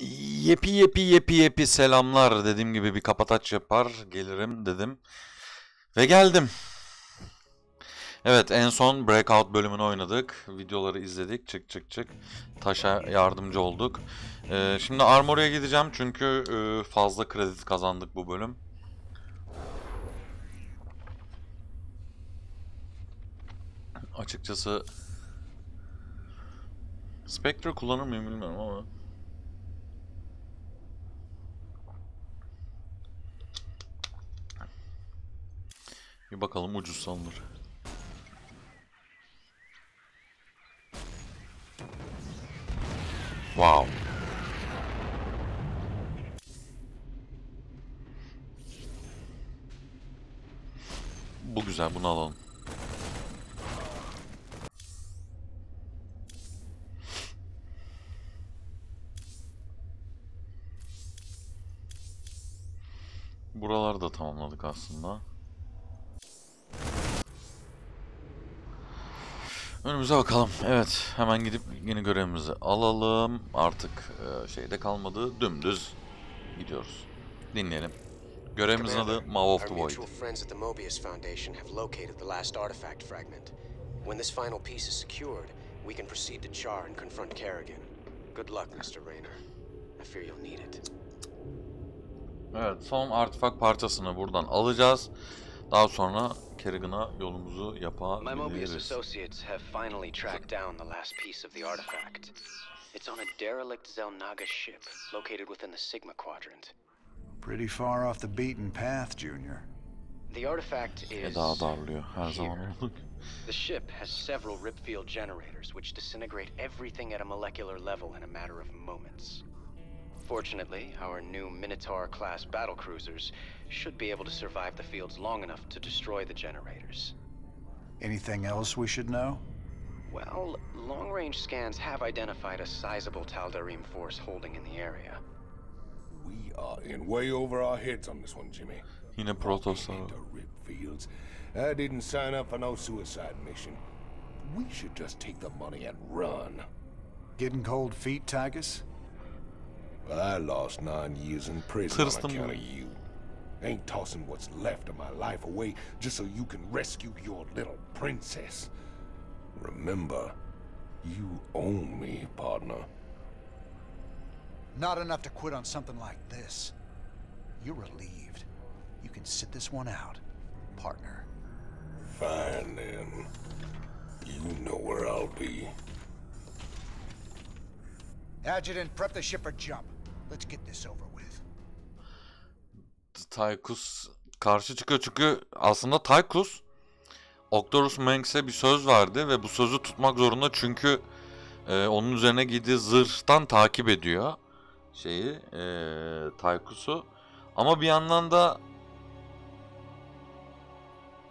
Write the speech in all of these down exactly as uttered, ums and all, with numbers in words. Yepi yepi yepi yepi selamlar. Dediğim gibi bir kapataç yapar gelirim dedim. Ve geldim. Evet, en son Breakout bölümünü oynadık. Videoları izledik. Çık çık çık. Taşa yardımcı olduk. Ee, şimdi Armory'a gideceğim çünkü fazla kredi kazandık bu bölüm. Açıkçası Spectre kullanır mıyım bilmiyorum ama bir bakalım, ucuz sanılır. Wow. Bu güzel, bunu alalım. Buraları da tamamladık aslında. Önümüze bakalım. Evet, hemen gidip yeni görevimizi alalım. Artık e, şeyde kalmadı. Dümdüz gidiyoruz. Dinleyelim. Görevimizin adı Maw of the Void. When this final piece is secured, we can proceed to Char and confront Kerrigan. Good luck, Mister Raynor. I fear you'll need it. Evet, son artifak parçasını buradan alacağız. Daha sonra Kerrigan'a yolumuzu yapabiliriz. My Mobius associates have finally tracked down the last piece of the artifact. It's on a derelict Xel'Naga ship located within the Sigma Quadrant. Pretty far off the beaten path, Junior. The artifact is here. The ship has several ripfield generators which disintegrate everything at a molecular level in a matter of moments. Fortunately, our new Minotaur-class battlecruisers should be able to survive the fields long enough to destroy the generators. Anything else we should know? Well, long-range scans have identified a sizable Tal'darim force holding in the area. We are in way over our heads on this one, Jimmy. In a Protoss. Ripfields. I didn't sign up for no suicide mission. We should just take the money and run. Getting cold feet, Tychus? I lost nine years in prison on account of you. Ain't tossing what's left of my life away just so you can rescue your little princess. Remember, you owe me, partner. Not enough to quit on something like this. You're relieved. You can sit this one out, partner. Fine then. You know where I'll be. Adjutant, prep the ship for jump. Let's get this over with. Tychus karşı çıkıyor çünkü aslında Tychus Arcturus Mengsk'e bir söz verdi ve bu sözü tutmak zorunda çünkü e, onun üzerine giydiği zırhtan takip ediyor şeyi e, Tychus'u, ama bir yandan da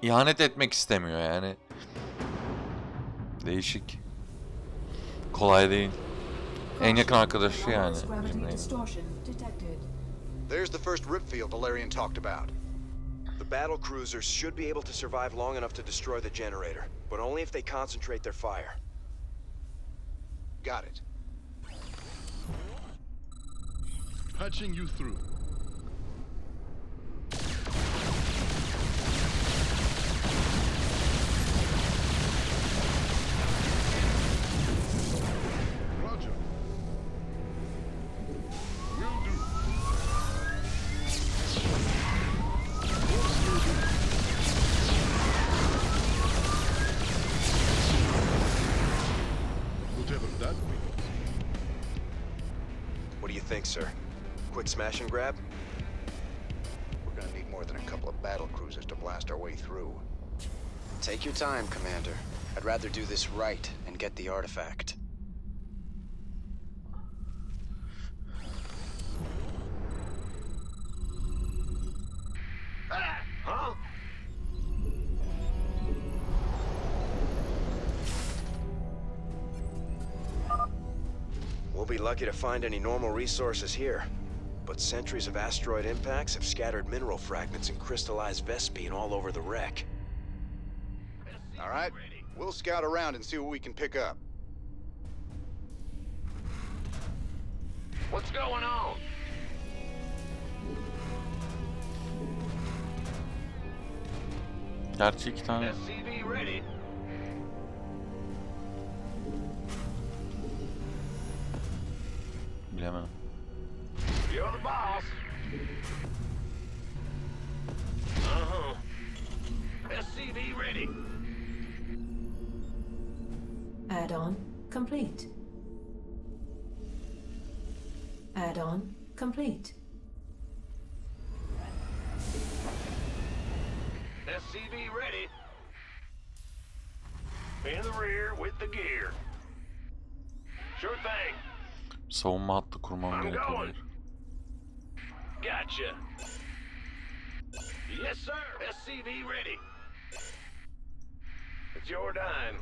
ihanet etmek istemiyor yani. Değişik. Kolay değil. En yakın arkadaşı yani. There's the first rip field Valerian talked about. The battle cruisers should be able to survive long enough to destroy the generator, but only if they concentrate their fire. Got it. Patching you through. Sir, quick smash and grab. We're gonna need more than a couple of battle cruisers to blast our way through. Take your time, Commander. I'd rather do this right and get the artifact. Ah, huh? We'll be lucky to find any normal resources here, but centuries of asteroid impacts have scattered mineral fragments and crystallized Vespene all over the wreck. All right, we'll scout around and see what we can pick up. What's going on? Gerçi iki tane. Bilemem. Add-on complete. Add-on complete. S C V ready. In the rear with the gear. Sure thing. Savunma hattı kurmam gerekiyor. Gotcha. Yes sir. S C V ready. It's your dime.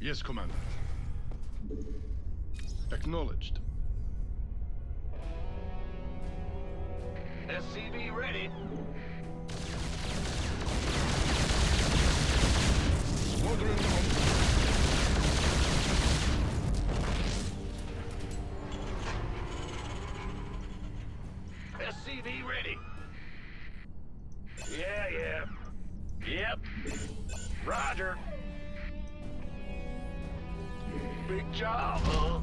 Yes, Commander. Acknowledged. S C V ready. Squadron on. S C V ready. Yeah, yeah. Yep. Roger. Big job, huh?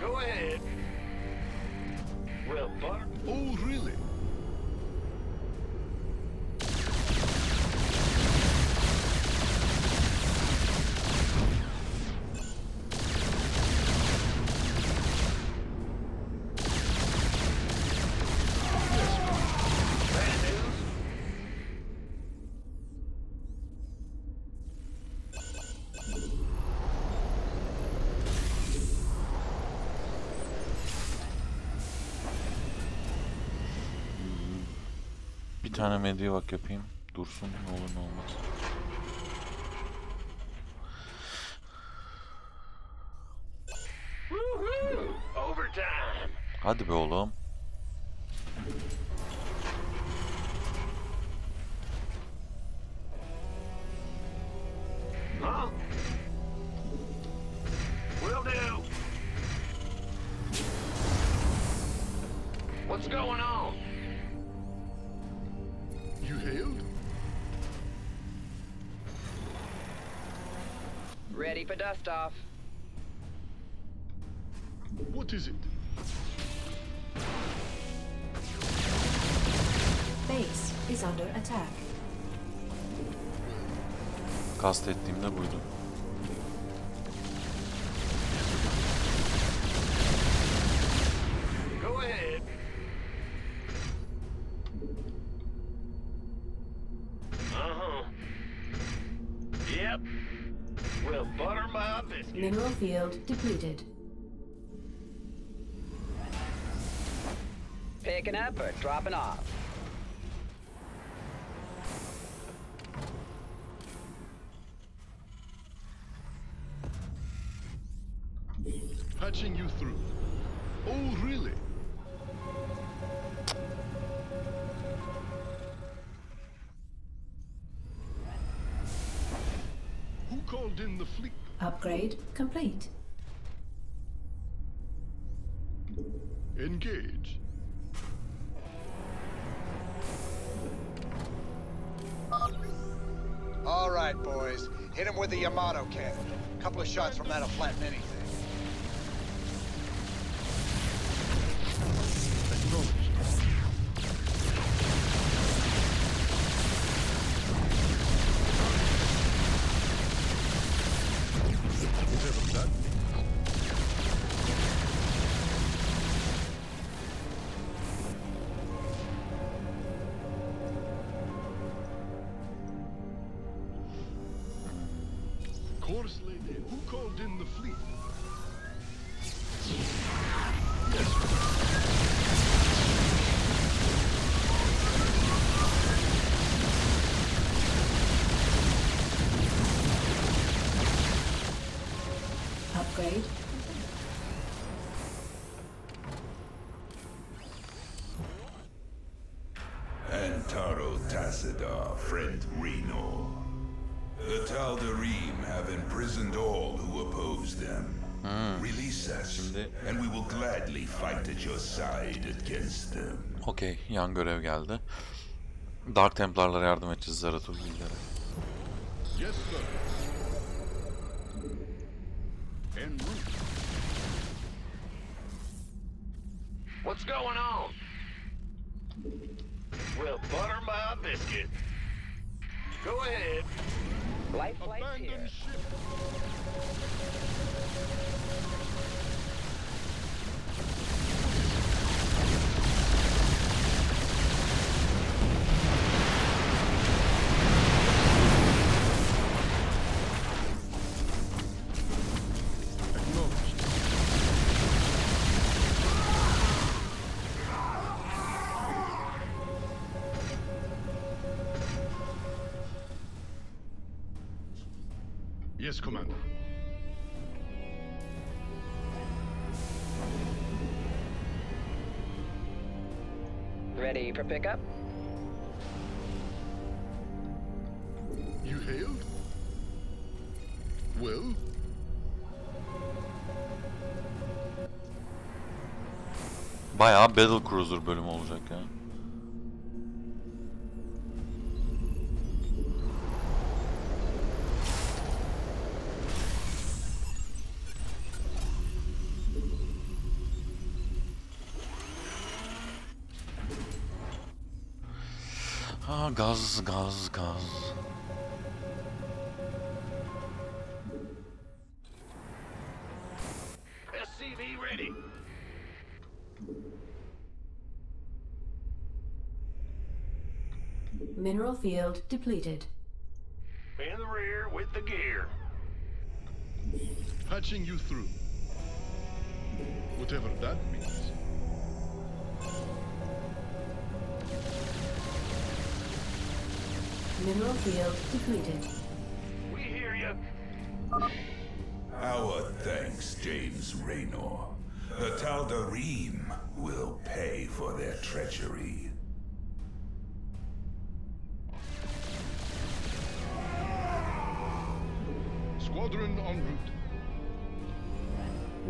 Go ahead. Well, Bart. Oh, really? Bir tane medya bak yapayım. Dursun ne olur ne olmaz. Hadi be oğlum. Off. What is it? Base is under attack. Kastettiğim de buydu. Go ahead. Uh-huh. Yep. Well, butter my biscuit. Mineral field depleted. Picking up or dropping off? Patching you through. Oh, really? In the fleet. Upgrade complete. Engage. All right, boys. Hit him with the Yamato cannon. A couple of shots from that'll flatten anything. Friend Reno. The Tal'darim have imprisoned all who oppose them. Mm. Release us, Şimdi... and we will gladly fight at your side against them. Okay, yan görev geldi. Dark Templar'lara yardım edeceğiz, Zeratul Bilger'e. Yes sir. En route. What's going on? Well, butter my biscuit. Go ahead. Life flight here. Ship. Yes, Commander. Ready for pickup? You hailed? Well? Bayağı Battle Cruiser bölümü olacak ya. Gaz, gaz, gaz. S C V ready. Mineral field depleted. In the rear with the gear. Patching you through. Whatever that means. Mineral field depleted. We hear you. Our thanks, James Raynor. The Tal'darim will pay for their treachery. Squadron en route.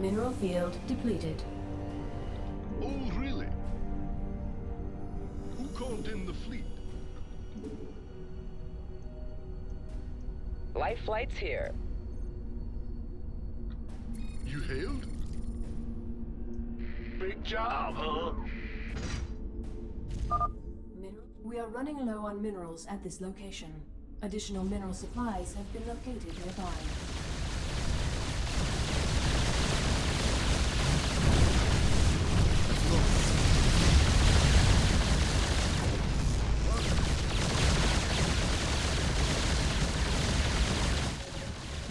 Mineral field depleted. Oh, really? Who called in the fleet? Life flight's here. You hailed? Big job, huh? Mineral. We are running low on minerals at this location. Additional mineral supplies have been located nearby.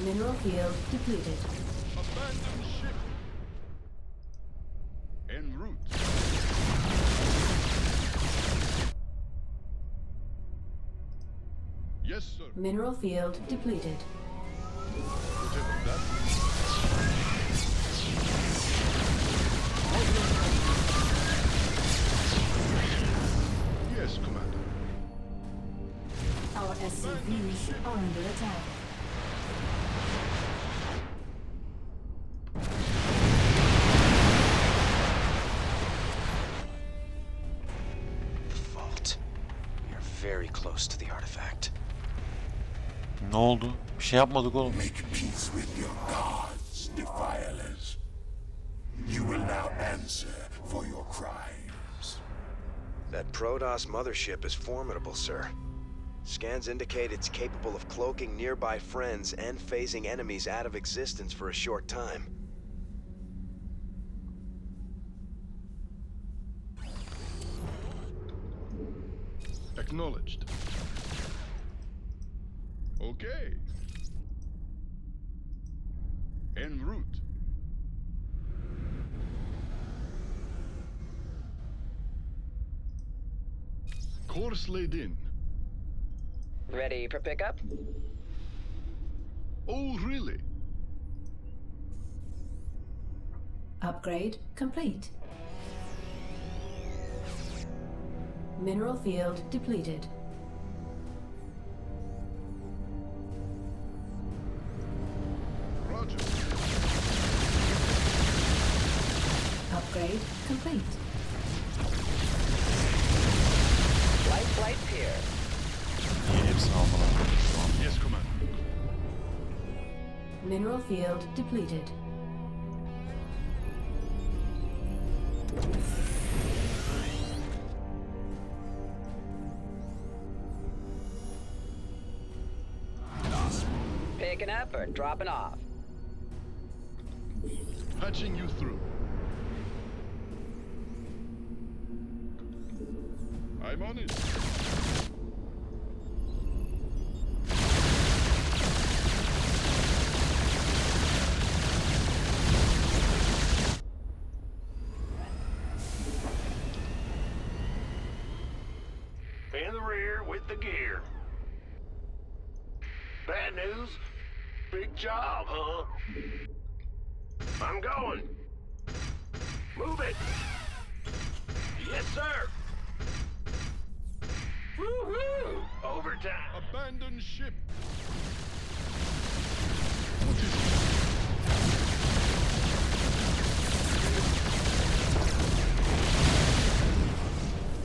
Mineral field depleted. Abandon ship. En route. Yes, sir. Mineral field depleted. Yes, Commander. Our S C Vs are under attack. Ne oldu? Bir şey yapmadık oğlum. Make peace with your gods, defilers. You will now answer for your crimes. That Protoss mothership is formidable, sir. Scans indicate it's capable of cloaking nearby friends and phasing enemies out of existence for a short time. Acknowledged. Okay. En route. Course laid in. Ready for pickup? Oh, really? Upgrade complete. Mineral field depleted. Roger. upgrade complete. Light flight here. Yes, Commander. Mineral field depleted. Picking up or dropping off? Patching you through. I'm on it. In the rear with the gear. Bad news? Big job, huh? I'm going. Move it. Yes, sir. Woohoo! Overtime. Abandon ship. What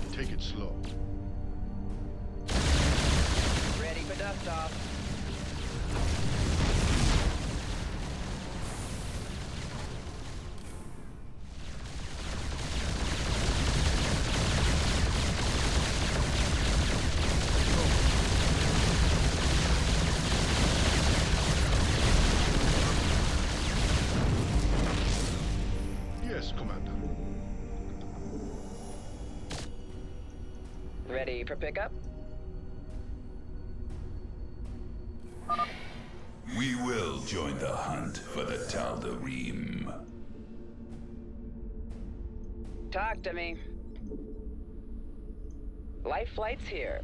is it? Take it slow. Ready for dust off. Ready for pickup? We will join the hunt for the Tal'darim. Talk to me. Life flight's here.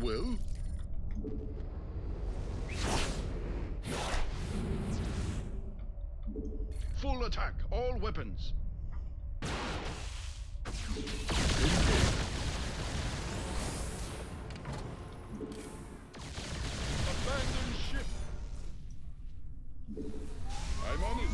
Well? Full attack, all weapons. Abandon ship. I'm on it.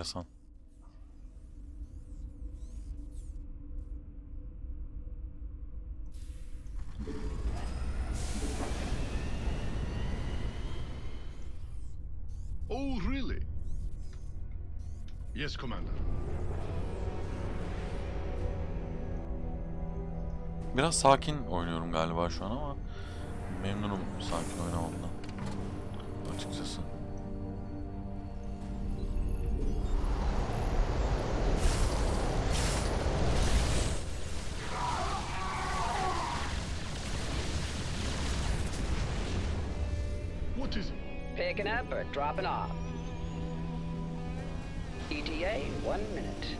Interesant. Oh, really? Yes, Commander. Biraz sakin oynuyorum galiba şu an ama memnunum sakin oynamamdan. Açıkçası. Picking up or dropping off? E T A, one minute.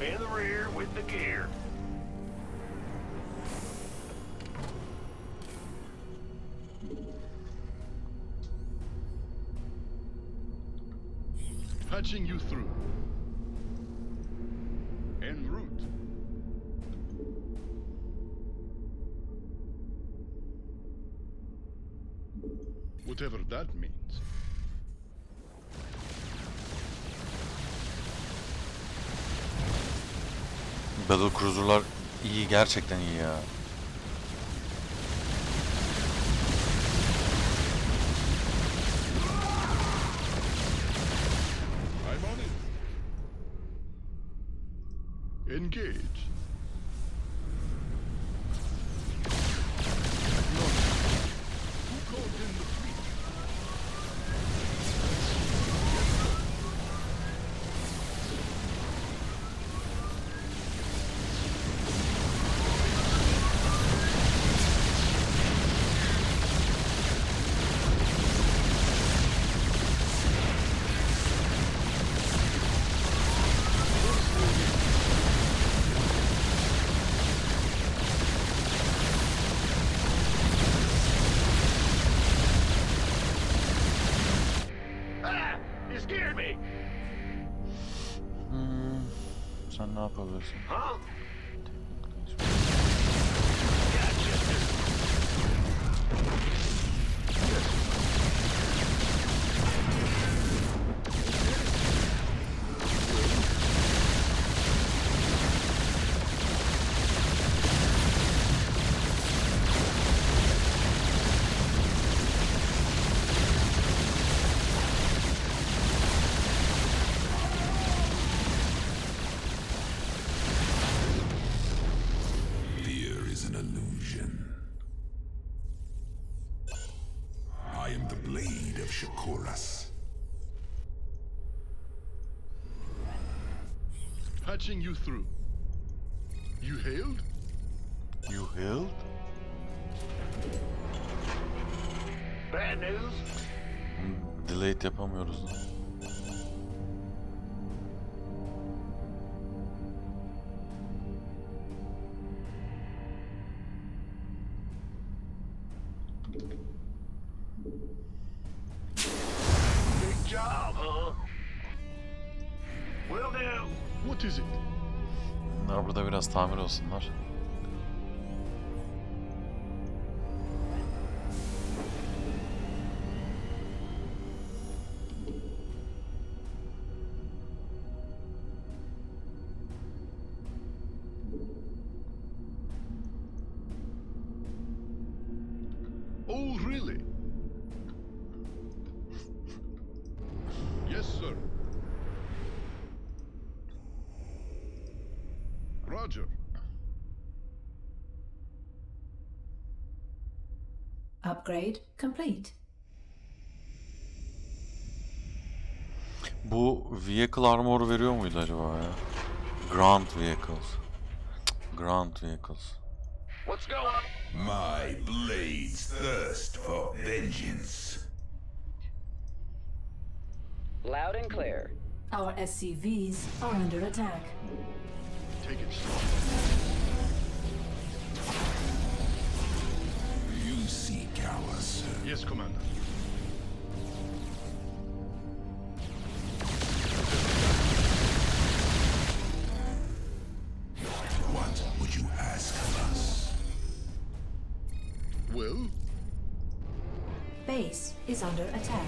In the rear with the gear. Patching you through. En route. Whatever that means. Battlecruiser'lar iyi, gerçekten iyi ya. Huh? You through. You hailed? You hailed? Bad news. Hmm, delayed yapamıyoruz. Tamir olsunlar. Oh, really? Yes, sir. Roger. Upgrade complete. Bu vehicle armor veriyor muydu acaba ya? Ground vehicles. Ground vehicles. What's going on? My blades thirst for vengeance. Loud and clear. Our S C Vs are under attack. Take it slow. Yes, Commander. What would you ask of us? Well? Base is under attack.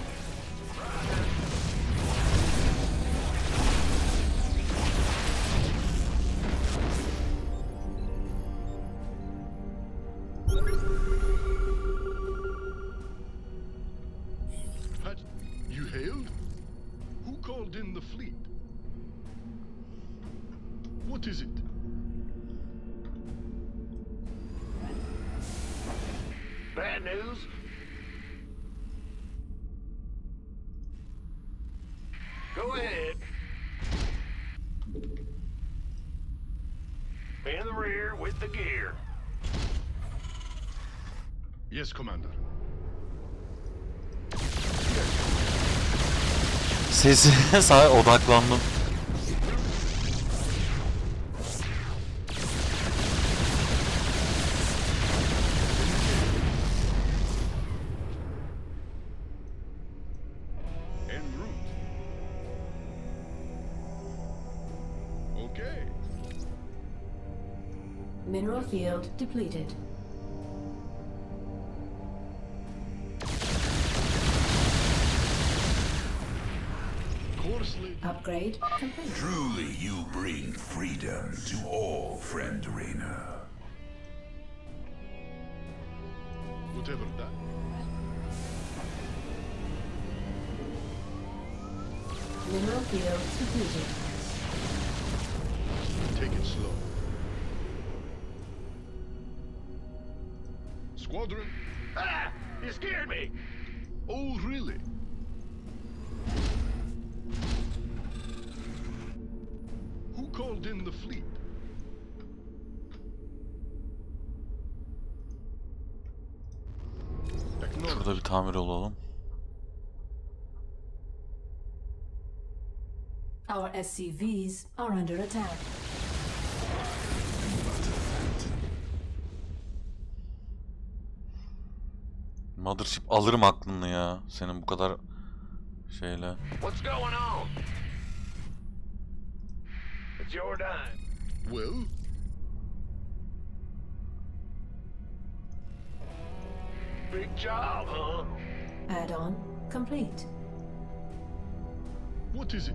Sesine sadece odaklandım. Okay. Mineral field depleted. Upgrade complete. Truly you bring freedom to all, friend Raynor. Whatever that. Mineral field seclusion. Take it slow. Squadron. Ah! You scared me! Oh, really? Who called in the fleet? Şurada bir tamir olalım. Our S C Vs are under attack. Mothership alırım aklını ya. Senin bu kadar şeyle. What's going on? It's your time. Well. Big job, huh? Add-on complete. What is it?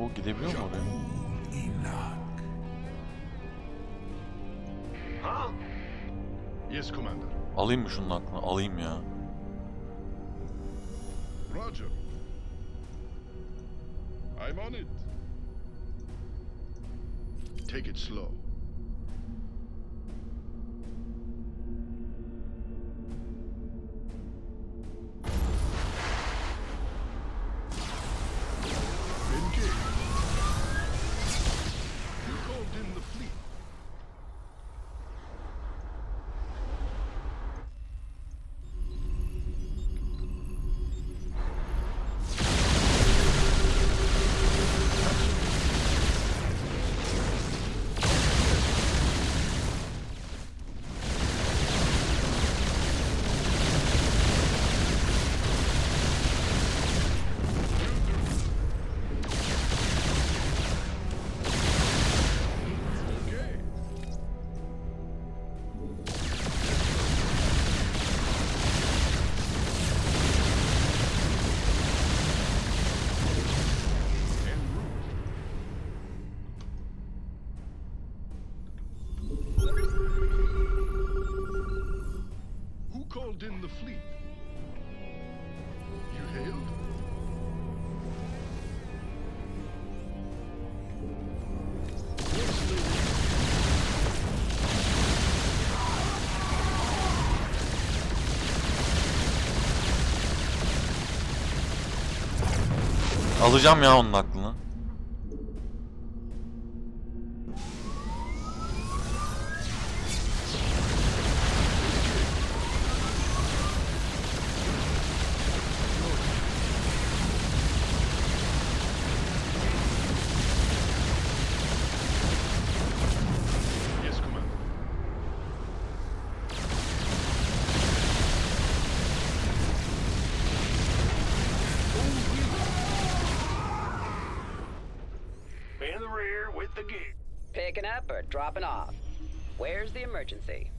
O gidebiliyor mu oraya? Yes, Commander. Alayım mı şunun aklını? Alayım ya. Roger. I'm on it. Take it slow. Alacağım ya onun aklını. Dropping off. Where's the emergency?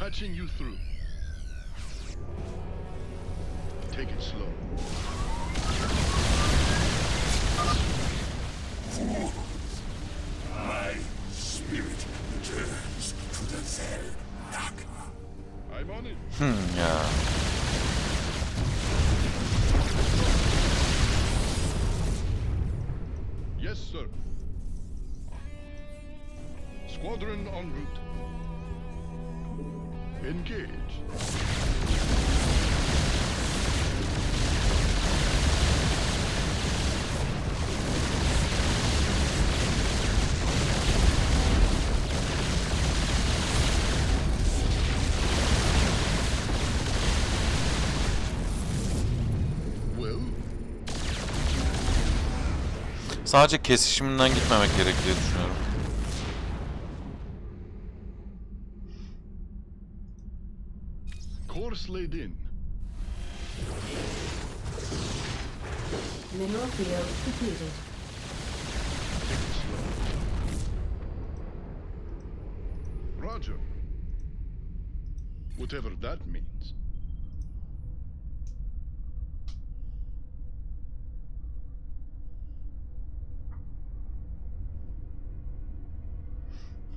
Patching you through. Take it slow. Fools. My spirit returns to the Xel'Naga. I'm on it. Hmm, yeah. Yes, sir. Squadron en route. Engage. Well. Sadece kesişiminden gitmemek gerektiğini düşünüyorum. Laid in. Mineral field depleted. Roger. Whatever that means.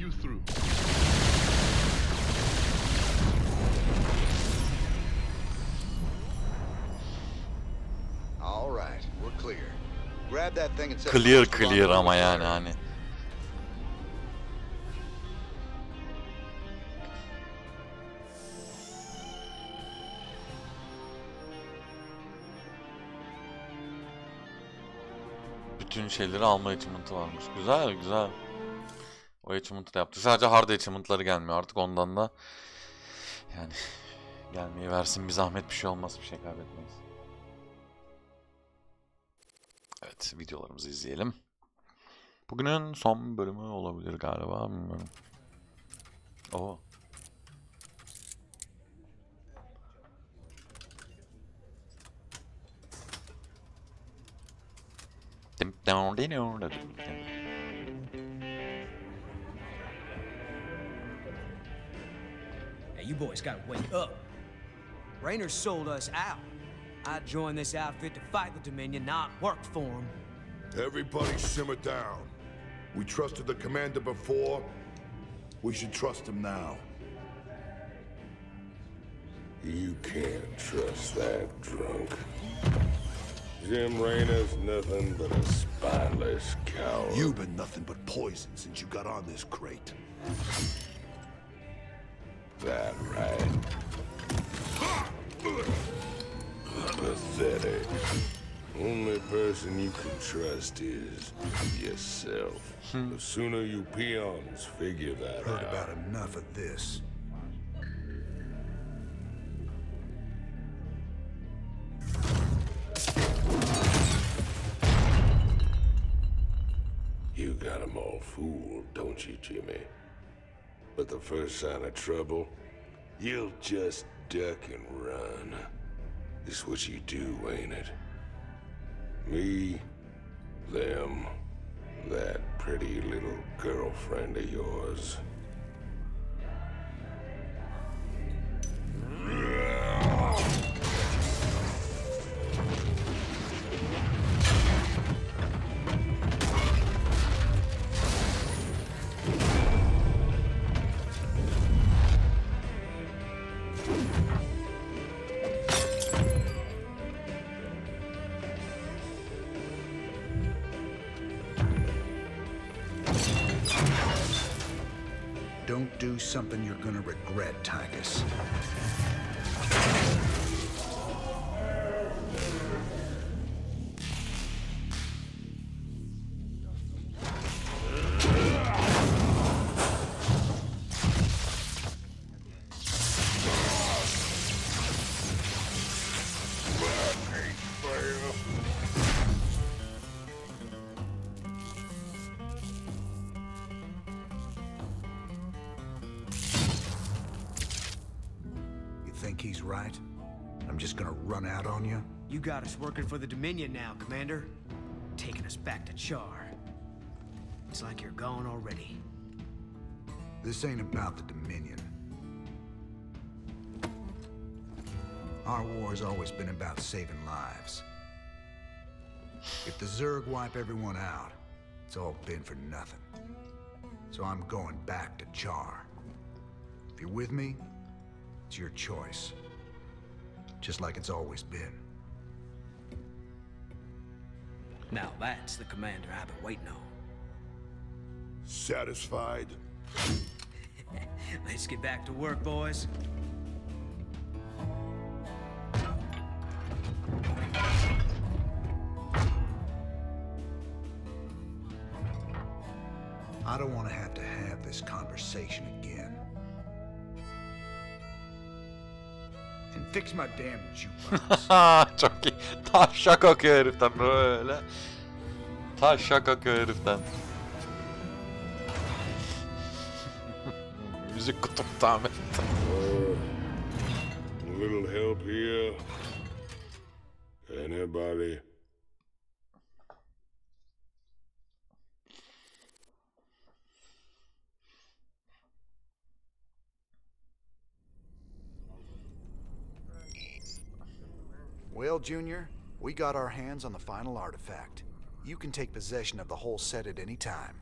You through. All right, we're clear. Grab that thing and set clear, clear ama yani hani. Bütün şeyleri alma achievement'ı varmış. Güzel, güzel. O achievement'ı yaptık. Sadece hard achievement'ları gelmiyor artık, ondan da yani gelmeyi versin bir zahmet, bir şey olmaz, bir şey kaybetmeyiz. Evet, videolarımızı izleyelim. Bugünün son bölümü olabilir galiba. Bilmiyorum. Oo. Dim down dino. You boys gotta wake up. Raynor sold us out. I joined this outfit to fight the Dominion, not work for him. Everybody simmer down. We trusted the commander before. We should trust him now. You can't trust that drunk. Jim Raynor's nothing but a spineless coward. You've been nothing but poison since you got on this crate. That right. Pathetic. Only person you can trust is yourself. The sooner you peons figure that Heard out. Heard about enough of this. You got them all fooled, don't you, Jimmy? But the first sign of trouble, you'll just duck and run. It's what you do, ain't it? Me, them, that pretty little girlfriend of yours. Something you're gonna regret, Tychus. think he's right? I'm just gonna run out on you? You got us working for the Dominion now, Commander. Taking us back to Char. It's like you're gone already. This ain't about the Dominion. Our war's always been about saving lives. If the Zerg wipe everyone out, it's all been for nothing. So I'm going back to Char. If you're with me, it's your choice. Just like it's always been. Now that's the commander I've been waiting on. Satisfied? Let's get back to work, boys. I don't want to have to have this conversation again. And fix my damn jukebox. Çok iyi. Tam şaka okuyor heriften böyle. Tam şaka okuyor heriften. Müzik kutum tahmin ettim. A little help here. Anybody? Well, Junior, we got our hands on the final artifact. You can take possession of the whole set at any time.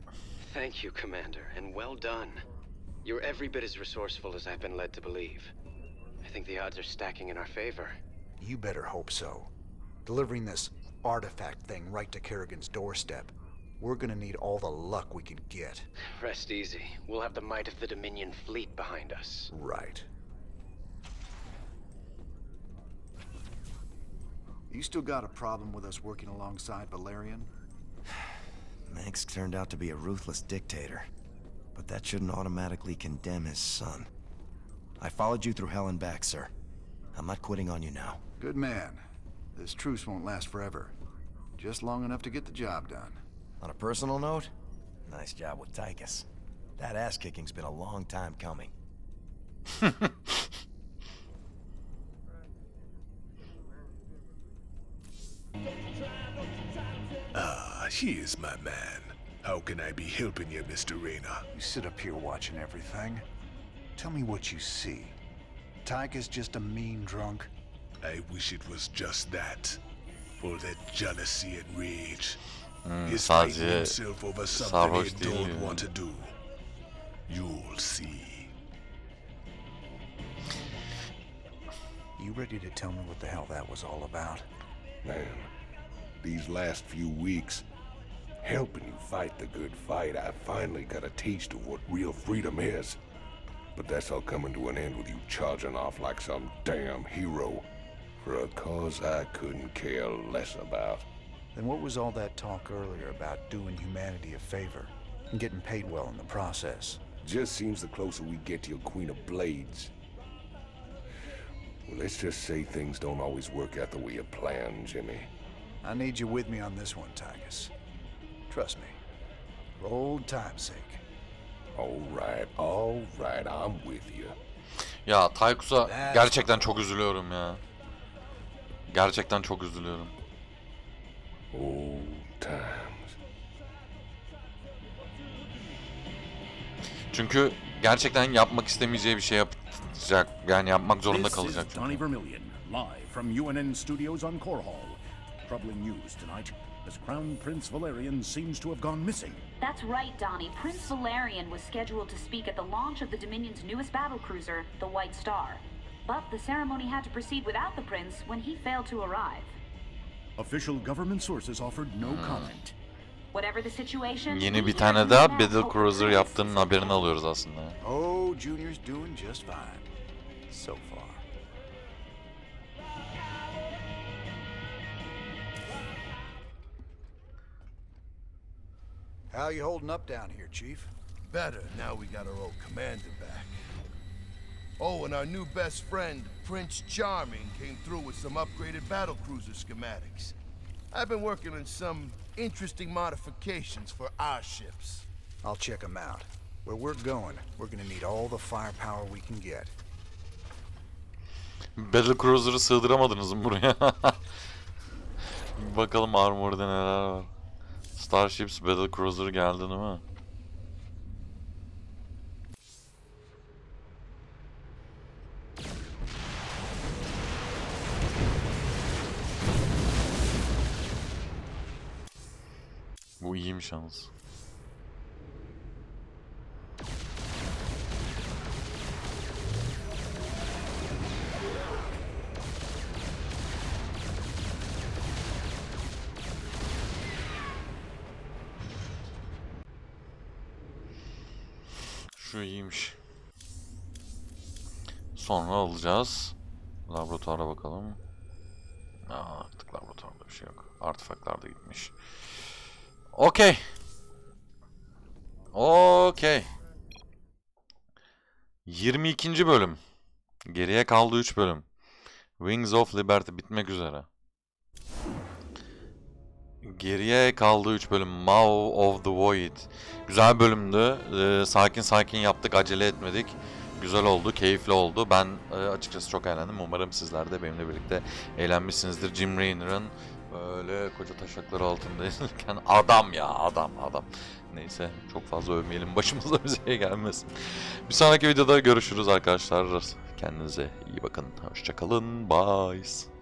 Thank you, Commander, and well done. You're every bit as resourceful as I've been led to believe. I think the odds are stacking in our favor. You better hope so. Delivering this artifact thing right to Kerrigan's doorstep, we're gonna need all the luck we can get. Rest easy. We'll have the might of the Dominion fleet behind us. Right. You still got a problem with us working alongside Valerian? Mengsk turned out to be a ruthless dictator, but that shouldn't automatically condemn his son. I followed you through hell and back, sir. I'm not quitting on you now. Good man. This truce won't last forever. Just long enough to get the job done. On a personal note, nice job with Tychus. That ass-kicking's been a long time coming. Ah, here's my man. How can I be helping you, Mister Raynor? You sit up here watching everything. Tell me what you see. Tychus just a mean drunk? I wish it was just that. All that jealousy and rage. Mm, He's fighting himself over something he don't want to do. You'll see. You ready to tell me what the hell that was all about? Man, these last few weeks, helping you fight the good fight, I finally got a taste of what real freedom is. But that's all coming to an end with you charging off like some damn hero for a cause I couldn't care less about. Then what was all that talk earlier about doing humanity a favor and getting paid well in the process? Just seems the closer we get to your Queen of Blades. Well, let's just say things don't always work out the way you plan, Jimmy. I need you with me on this one, Tychus. Trust me. For old time's sake. All right, all right, I'm with you. Ya Tychus'a gerçekten çok üzülüyorum ya. Gerçekten çok üzülüyorum. Old times. Çünkü gerçekten yapmak istemeyeceği bir şey yapacak. Yani yapmak zorunda kalacak. This is Donny Vermillion, live from U N N Studios on Corhall. Troubling news tonight, as Crown Prince Valerian seems to have gone missing. That's right, Donny. Prince Valerian was scheduled to speak at the launch of the Dominion's newest battlecruiser, the White Star. But the ceremony had to proceed without the Prince when he failed to arrive. Official government sources offered no comment. Whatever the situation, yeni bir tane daha battlecruiser yaptığının haberini alıyoruz aslında. Oh, Junior's doing just fine so far. How are you holding up down here, Chief? Better, now we got our old commander back. Oh, and our new best friend, Prince Charming, came through with some upgraded battlecruiser schematics. I've been working on some interesting modifications for our ships. I'll check them out. Where we're going, we're gonna need all the firepower we can get. Battlecruiser'ı sığdıramadınız mı buraya? Bakalım armor'da neler var. Starships Battlecruiser geldi değil mi? Bu iyiymiş yalnız. Şu iyiymiş. Sonra alacağız. Laboratuvara bakalım. Aa, artık laboratuvarda bir şey yok. Artifaklar da gitmiş. Okey. Okey. yirmi ikinci bölüm. Geriye kaldı üç bölüm. Wings of Liberty bitmek üzere. Geriye kaldı üç bölüm. Maw of the Void. Güzel bir bölümdü. Ee, sakin sakin yaptık. Acele etmedik. Güzel oldu. Keyifli oldu. Ben e, açıkçası çok eğlendim. Umarım sizler de benimle birlikte eğlenmişsinizdir. Jim Raynor'ın böyle koca taşakları altındayken adam ya adam adam. Neyse çok fazla övmeyelim. Başımıza bir şey gelmesin. Bir sonraki videoda görüşürüz arkadaşlar. Kendinize iyi bakın. Hoşçakalın. Bye.